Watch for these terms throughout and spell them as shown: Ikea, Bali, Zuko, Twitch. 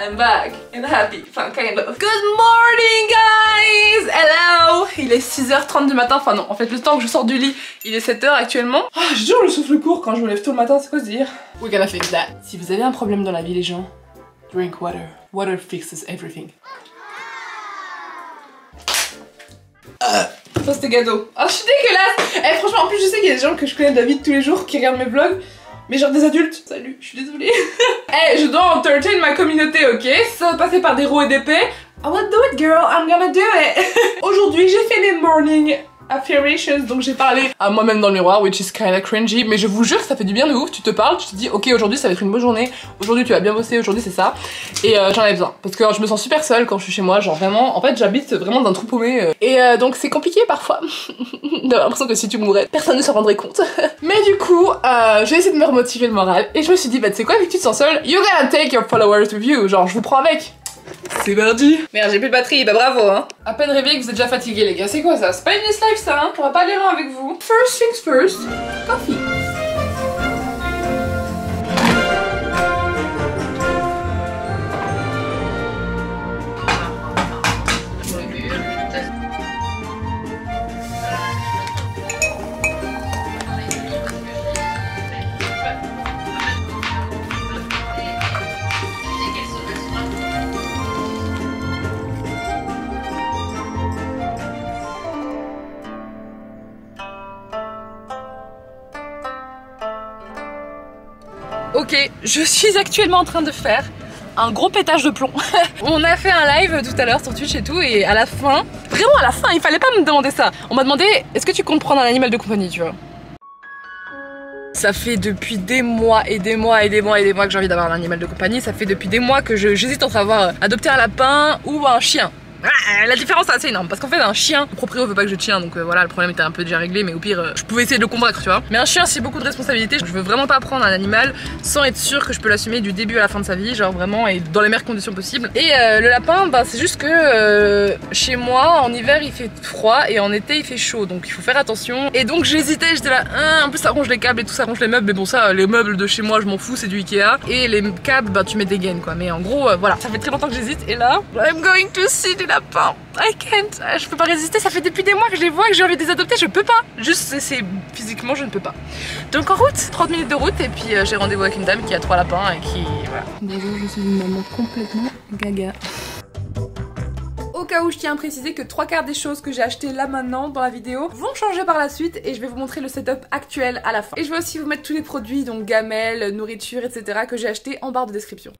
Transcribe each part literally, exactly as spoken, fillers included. I'm back and happy, enfin kind of. Good morning guys, hello. Il est six heures trente du matin, enfin non, en fait le temps que je sors du lit, il est sept heures actuellement. Ah, j'ai toujours le souffle court quand je me lève tôt le matin, c'est quoi se dire. We're gonna fix that. Si vous avez un problème dans la vie les gens, drink water. Water fixes everything. Ah. Ça c'était gâteau. Ah, je suis dégueulasse. Eh franchement, en plus je sais qu'il y a des gens que je connais de la vie de tous les jours qui regardent mes vlogs. Mais genre des adultes, salut, je suis désolée. Eh, hey, je dois entertain ma communauté, ok? Ça va passer par des roues et des pets. I will do it girl, I'm gonna do it. Aujourd'hui j'ai fait mes morning affirmations, donc j'ai parlé à moi-même dans le miroir, which is kinda cringy, mais je vous jure ça fait du bien de ouf, tu te parles, tu te dis ok aujourd'hui ça va être une bonne journée, aujourd'hui tu vas bien bosser, aujourd'hui c'est ça, et euh, j'en ai besoin, parce que euh, je me sens super seule quand je suis chez moi, genre vraiment, en fait j'habite vraiment d'un trou paumé, euh, et euh, donc c'est compliqué parfois, d'avoir l'impression que si tu mourais, personne ne s'en rendrait compte. Mais du coup, euh, j'ai essayé de me remotiver le moral, et je me suis dit bah tu sais quoi vu que tu te sens seule, you're gonna take your followers with you, genre je vous prends avec. C'est mardi. Merde, j'ai plus de batterie, bah bravo hein. À peine réveillé que vous êtes déjà fatigué les gars, c'est quoi ça? C'est pas une nice life ça hein, on va pas aller loin avec vous. First things first, coffee. Ok, je suis actuellement en train de faire un gros pétage de plomb. On a fait un live tout à l'heure sur Twitch et tout, et à la fin, vraiment à la fin, il fallait pas me demander ça. On m'a demandé, est-ce que tu comptes prendre un animal de compagnie, tu vois? Ça fait depuis des mois et des mois et des mois et des mois que j'ai envie d'avoir un animal de compagnie. Ça fait depuis des mois que j'hésite entre avoir adopté un lapin ou un chien. La différence est assez énorme parce qu'en fait un chien, le proprio veut pas que je tienne donc euh, voilà le problème était un peu déjà réglé, mais au pire euh, je pouvais essayer de le convaincre tu vois. Mais un chien c'est beaucoup de responsabilité, je veux vraiment pas prendre un animal sans être sûr que je peux l'assumer du début à la fin de sa vie, genre vraiment et dans les meilleures conditions possibles. Et euh, le lapin bah, c'est juste que euh, chez moi en hiver il fait froid et en été il fait chaud donc il faut faire attention. Et donc j'hésitais, j'étais là, ah, en plus ça ronge les câbles et tout, ça ronge les meubles, mais bon ça les meubles de chez moi je m'en fous, c'est du Ikea, et les câbles bah tu mets des gaines quoi, mais en gros euh, voilà ça fait très longtemps que j'hésite et là I'm going to see the lapin, I can't, je peux pas résister, ça fait depuis des mois que je les vois, que j'ai envie de les adopter, je peux pas, juste c'est physiquement je ne peux pas. Donc en route, trente minutes de route et puis euh, j'ai rendez-vous avec une dame qui a trois lapins et qui voilà. D'ailleurs je suis une maman complètement gaga. Au cas où je tiens à préciser que trois quarts des choses que j'ai achetées là maintenant dans la vidéo vont changer par la suite et je vais vous montrer le setup actuel à la fin. Et je vais aussi vous mettre tous les produits, donc gamelles, nourriture, et cetera que j'ai acheté en barre de description.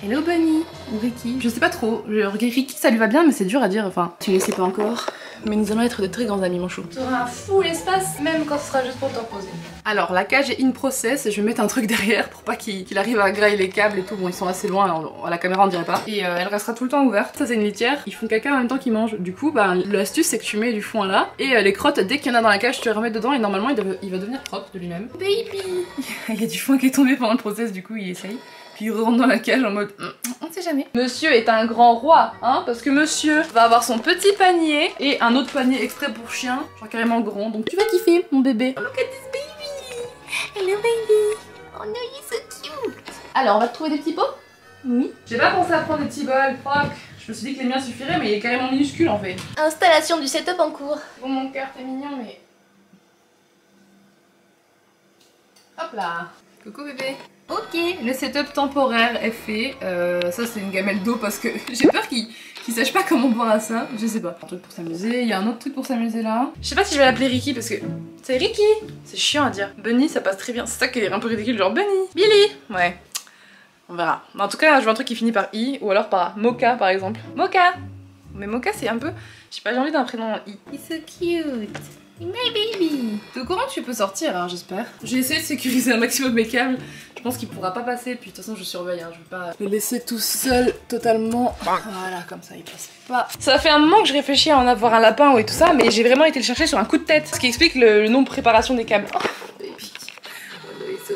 Hello Bunny ou Ricky, je sais pas trop, Ricky ça lui va bien mais c'est dur à dire, enfin tu ne sais pas encore, mais nous allons être de très grands amis mon chou. Tu auras un full espace même quand ce sera juste pour t'en poser. Alors la cage est in process et je vais mettre un truc derrière pour pas qu'il qu'il arrive à grailler les câbles et tout, bon ils sont assez loin alors, à la caméra on dirait pas. Et euh, elle restera tout le temps ouverte, ça c'est une litière, ils font caca en même temps qu'ils mangent, du coup bah l'astuce c'est que tu mets du foin là et euh, les crottes dès qu'il y en a dans la cage tu les remets dedans et normalement il, deve, il va devenir propre de lui-même. Baby. Il y a du foin qui est tombé pendant le process du coup il essaye. Puis il rentre dans la cage en mode on sait jamais. Monsieur est un grand roi hein, parce que monsieur va avoir son petit panier et un autre panier exprès pour chien, genre carrément grand, donc tu vas kiffer mon bébé. Look at this baby. Hello baby. Oh no he's so cute. Alors on va te trouver des petits pots. Oui. J'ai pas pensé à prendre des petits bols, fuck. Je me suis dit que les miens suffiraient mais il est carrément minuscule en fait. Installation du setup en cours. Bon mon cœur t'es mignon mais... Hop là. Coucou bébé. Ok, le setup temporaire est fait, euh, ça c'est une gamelle d'eau parce que j'ai peur qu'il qu'il sache pas comment boire à ça, je sais pas. Un truc pour s'amuser, il y a un autre truc pour s'amuser là. Je sais pas si je vais l'appeler Ricky parce que c'est Ricky, c'est chiant à dire. Bunny ça passe très bien, c'est ça qui est un peu ridicule genre Bunny, Billy, ouais, on verra. En tout cas je veux un truc qui finit par I ou alors par Mocha par exemple. Mocha, mais Mocha c'est un peu, je sais pas j'ai envie d'un prénom en I. He's so cute. My baby. De courant tu peux sortir hein, j'espère. J'ai essayé de sécuriser un maximum mes câbles. Je pense qu'il pourra pas passer. Puis de toute façon je surveille hein, je veux pas le laisser tout seul totalement. Voilà comme ça il passe pas. Ça fait un moment que je réfléchis à en avoir un lapin ou et tout ça, mais j'ai vraiment été le chercher sur un coup de tête. Ce qui explique le, le nom de préparation des câbles. Oh baby. Oh no, he's so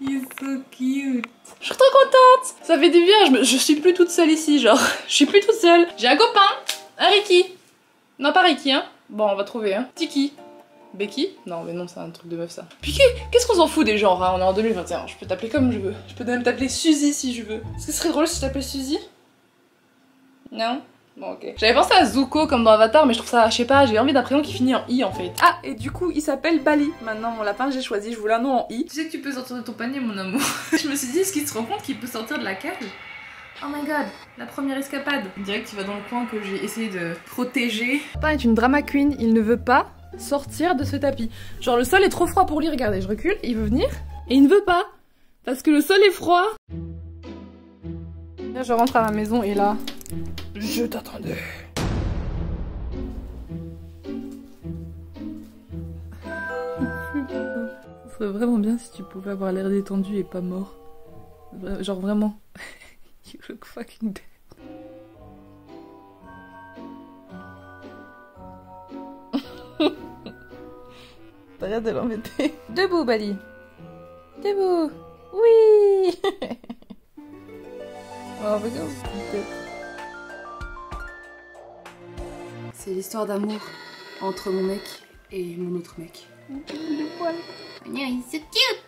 cute. He's so cute. Je suis trop contente. Ça fait du bien, je, me... je suis plus toute seule ici genre. Je suis plus toute seule. J'ai un copain. Un Ricky. Non pas Ricky hein. Bon on va trouver hein. Tiki, Becky? Non mais non, c'est un truc de meuf ça. Puis qu'est-ce qu'on s'en fout des genres hein? On est en deux mille vingt et un, je peux t'appeler comme je veux. Je peux même t'appeler Suzy si je veux. Est-ce que ce serait drôle si je t'appelais Suzy? Non? Bon ok. J'avais pensé à Zuko comme dans Avatar mais je trouve ça, je sais pas, j'ai envie d'un prénom qui finit en I en fait. Ah et du coup il s'appelle Bali. Maintenant mon lapin j'ai choisi, je voulais un nom en I. Tu sais que tu peux sortir de ton panier mon amour. Je me suis dit, est-ce qu'il se rend compte qu'il peut sortir de la cage? Oh my god, la première escapade. On dirait que tu vas dans le coin que j'ai essayé de protéger. Pain est une drama queen, il ne veut pas sortir de ce tapis. Genre le sol est trop froid pour lui, regardez, je recule, il veut venir et il ne veut pas. Parce que le sol est froid. Là, je rentre à la maison et là, je t'attendais. Ce serait vraiment bien si tu pouvais avoir l'air détendu et pas mort. Genre vraiment. You look fucking dead. T'arrêtes de l'embêter. Debout, Bali. Debout. Oui. Oh, regarde. C'est l'histoire d'amour entre mon mec et mon autre mec. Le poil. He's so cute.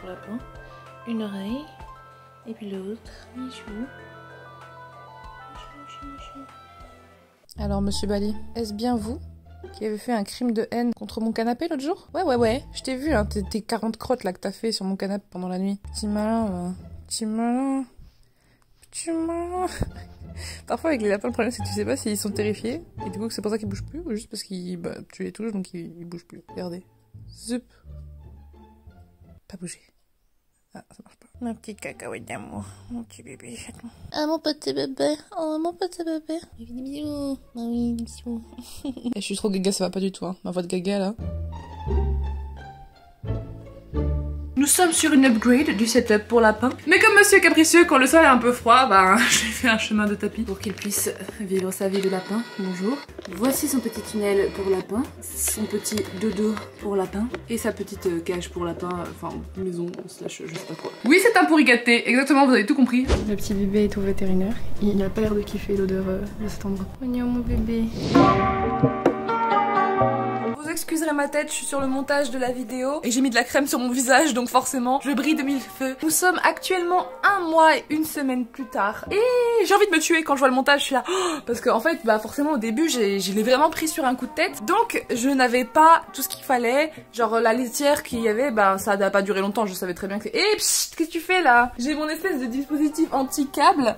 Pour la plante, une oreille et puis l'autre. Alors monsieur Bali, est-ce bien vous qui avez fait un crime de haine contre mon canapé l'autre jour? Ouais ouais ouais, je t'ai vu hein, tes quarante crottes là que t'as fait sur mon canapé pendant la nuit. Petit malin là, petit malin, petit malin. Parfois avec les lapins le problème c'est que tu sais pas s'ils sont terrifiés et du coup c'est pour ça qu'ils bougent plus ou juste parce qu'ils bah, tu les touches donc ils, ils bougent plus. Regardez, zup. Pas bouger. Ah, ça marche pas. Ma petite cacahuète d'amour. Mon petit bébé chaton. Ah, mon petit bébé. Oh, mon petit bébé. Des bisous. Ah oui, des bisous. Je suis trop gaga, ça va pas du tout. Hein. Ma voix de gaga, là. Nous sommes sur une upgrade du setup pour lapin. Mais comme monsieur capricieux, quand le sol est un peu froid, bah, je lui fais un chemin de tapis pour qu'il puisse vivre sa vie de lapin. Bonjour. Voici son petit tunnel pour lapin, son petit dodo pour lapin et sa petite cage pour lapin, enfin maison, slash je sais pas quoi. Oui, c'est un pourrigaté, exactement, vous avez tout compris. Le petit bébé est au vétérinaire, il n'a pas l'air de kiffer l'odeur de cet endroit. Mignon mon bébé. Vous excuserez ma tête, je suis sur le montage de la vidéo et j'ai mis de la crème sur mon visage donc forcément je brille de mille feux. Nous sommes actuellement un mois et une semaine plus tard et j'ai envie de me tuer quand je vois le montage, je suis là oh parce qu'en fait bah forcément au début je l'ai vraiment pris sur un coup de tête donc je n'avais pas tout ce qu'il fallait, genre la laitière qu'il y avait bah ça n'a pas duré longtemps, je savais très bien que... Eh hey, pssst, qu'est-ce que tu fais là? J'ai mon espèce de dispositif anti-câble.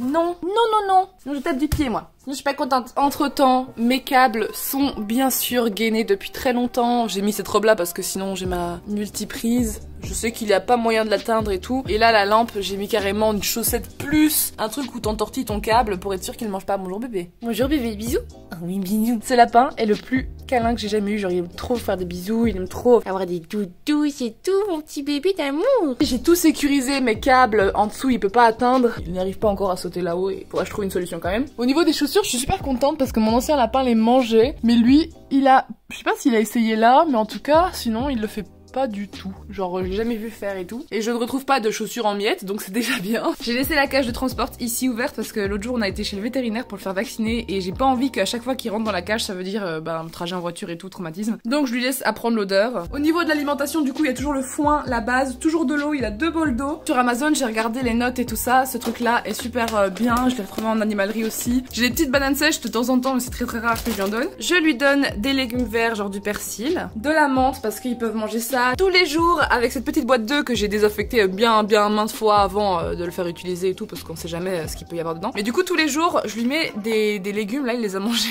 Non, non, non, non. Sinon je tape du pied moi. Sinon je suis pas contente. Entre temps, mes câbles sont bien sûr gainés depuis très longtemps. J'ai mis cette robe là parce que sinon j'ai ma multiprise. Je sais qu'il n'y a pas moyen de l'atteindre et tout. Et là la lampe, j'ai mis carrément une chaussette plus un truc où t'entortilles ton câble pour être sûr qu'il ne mange pas. Bonjour bébé. Bonjour bébé, bisous. Ah oui, bisous. Ce lapin est le plus câlin que j'ai jamais eu. Genre il aime trop faire des bisous, il aime trop avoir des doudous, c'est tout mon petit bébé d'amour. J'ai tout sécurisé, mes câbles en dessous il peut pas atteindre. Il n'arrive pas encore à sauter là-haut et faudra que je trouve une solution quand même. Au niveau des chaussures, je suis super contente parce que mon ancien lapin les mangeait. Mais lui, il a... Je sais pas s'il a essayé là, mais en tout cas, sinon il le fait pas. Pas du tout, genre j'ai jamais vu faire et tout. Et je ne retrouve pas de chaussures en miettes donc c'est déjà bien. J'ai laissé la cage de transport ici ouverte parce que l'autre jour on a été chez le vétérinaire pour le faire vacciner et j'ai pas envie qu'à chaque fois qu'il rentre dans la cage ça veut dire euh, bah, trajet en voiture et tout, traumatisme. Donc je lui laisse apprendre l'odeur. Au niveau de l'alimentation du coup il y a toujours le foin, la base, toujours de l'eau, il a deux bols d'eau. Sur Amazon j'ai regardé les notes et tout ça, ce truc là est super euh, bien, je l'ai retrouvé en animalerie aussi. J'ai des petites bananes sèches de temps en temps mais c'est très très rare que je lui en donne. Je lui donne des légumes verts genre du persil, de la menthe parce qu'ils peuvent manger ça tous les jours avec cette petite boîte d'œufs que j'ai désinfectée bien bien maintes fois avant de le faire utiliser et tout parce qu'on sait jamais ce qu'il peut y avoir dedans. Mais du coup tous les jours je lui mets des, des légumes, là il les a mangés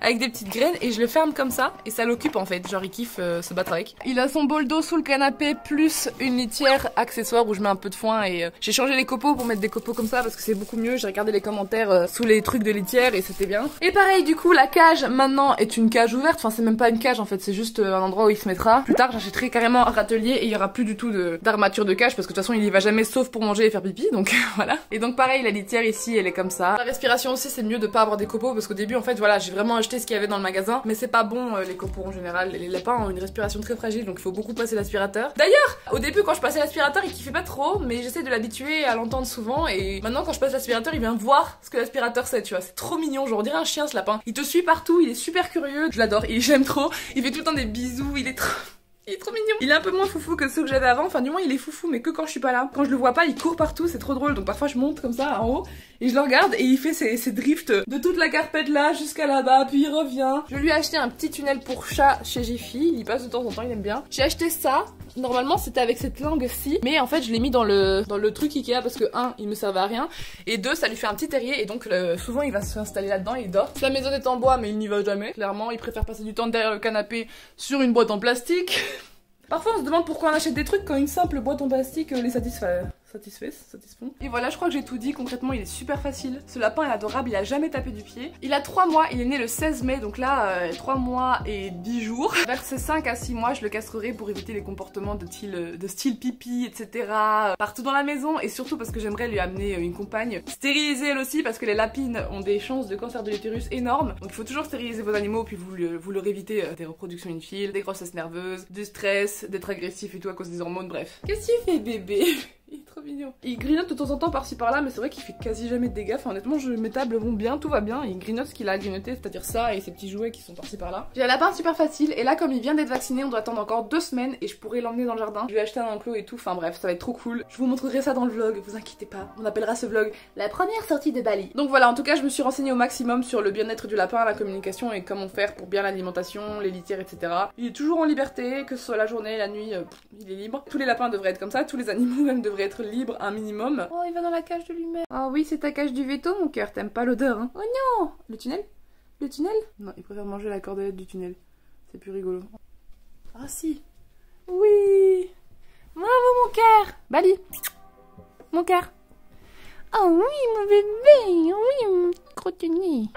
avec des petites graines et je le ferme comme ça et ça l'occupe en fait, genre il kiffe euh, se battre avec. Il a son bol d'eau sous le canapé plus une litière accessoire où je mets un peu de foin et euh, j'ai changé les copeaux pour mettre des copeaux comme ça parce que c'est beaucoup mieux, j'ai regardé les commentaires euh, sous les trucs de litière et c'était bien. Et pareil du coup la cage maintenant est une cage ouverte, enfin c'est même pas une cage en fait c'est juste un endroit où il se mettra. Plus tard j'achèterai carrément carrément râtelier et il y aura plus du tout d'armature de, de cage parce que de toute façon il y va jamais sauf pour manger et faire pipi, donc voilà. Et donc pareil, la litière ici elle est comme ça. La respiration aussi, c'est mieux de pas avoir des copeaux parce qu'au début en fait voilà, j'ai vraiment acheté ce qu'il y avait dans le magasin, mais c'est pas bon euh, les copeaux en général. Les lapins ont une respiration très fragile donc il faut beaucoup passer l'aspirateur. D'ailleurs au début quand je passais l'aspirateur il kiffait pas trop, mais j'essaie de l'habituer à l'entendre souvent et maintenant quand je passe l'aspirateur il vient voir ce que l'aspirateur c'est, tu vois, c'est trop mignon, genre on dirait un chien ce lapin. Il te suit partout, il est super curieux, je l'adore, il j'aime trop, il fait tout le temps des bisous, il est trop... Il est trop mignon. Il est un peu moins foufou que ceux que j'avais avant, enfin du moins il est foufou mais que quand je suis pas là. Quand je le vois pas il court partout, c'est trop drôle, donc parfois je monte comme ça en haut et je le regarde et il fait ses, ses drifts de toute la carpette là jusqu'à là-bas puis il revient. Je lui ai acheté un petit tunnel pour chat chez Jiffy, il passe de temps en temps, il aime bien. J'ai acheté ça, normalement c'était avec cette langue-ci mais en fait je l'ai mis dans le, dans le truc Ikea parce que un il me servait à rien et deux ça lui fait un petit terrier et donc euh, souvent il va s'installer là-dedans et il dort. Sa maison est en bois mais il n'y va jamais, clairement il préfère passer du temps derrière le canapé sur une boîte en plastique. Parfois on se demande pourquoi on achète des trucs quand une simple boîte en plastique les satisfait. Satisfait, satisfont. Et voilà, je crois que j'ai tout dit. Concrètement, il est super facile. Ce lapin est adorable, il a jamais tapé du pied. Il a trois mois, il est né le seize mai, donc là, euh, trois mois et dix jours. Vers ses cinq à six mois, je le castrerai pour éviter les comportements de style, de style pipi, et cetera. Partout dans la maison, et surtout parce que j'aimerais lui amener une compagne. Stériliser elle aussi, parce que les lapines ont des chances de cancer de l'utérus énormes. Donc il faut toujours stériliser vos animaux, puis vous, le, vous leur évitez euh, des reproductions inutiles, des grossesses nerveuses, du stress, d'être agressif et tout à cause des hormones, bref. Qu'est-ce qu'il fait bébé? Il est trop mignon. Il grignote de temps en temps par-ci par-là, mais c'est vrai qu'il fait quasi jamais de dégâts. Enfin, honnêtement, je, mes tables vont bien, tout va bien. Il grignote ce qu'il a à grignoter, c'est-à-dire ça et ses petits jouets qui sont par-ci par-là. J'ai un lapin super facile, et là, comme il vient d'être vacciné, on doit attendre encore deux semaines et je pourrais l'emmener dans le jardin. Je vais acheter un enclos et tout, enfin bref, ça va être trop cool. Je vous montrerai ça dans le vlog, vous inquiétez pas. On appellera ce vlog la première sortie de Bali. Donc voilà, en tout cas, je me suis renseignée au maximum sur le bien-être du lapin, la communication et comment faire pour bien l'alimentation, les litières, et cetera. Il est toujours en liberté, que ce soit la journée, la nuit, euh, il est libre. Tous les lapins devraient être comme ça, tous les animaux même devraient être libre un minimum. Oh, il va dans la cage de lui-même. Oh oui, c'est ta cage du veto, mon cœur. T'aimes pas l'odeur, hein. Oh non. Le tunnel? Le tunnel? Non, il préfère manger la cordelette du tunnel. C'est plus rigolo. Ah si. Oui. Bravo, mon cœur. Bali. Mon cœur. Oh oui, mon bébé. Oui, mon gros tunnel.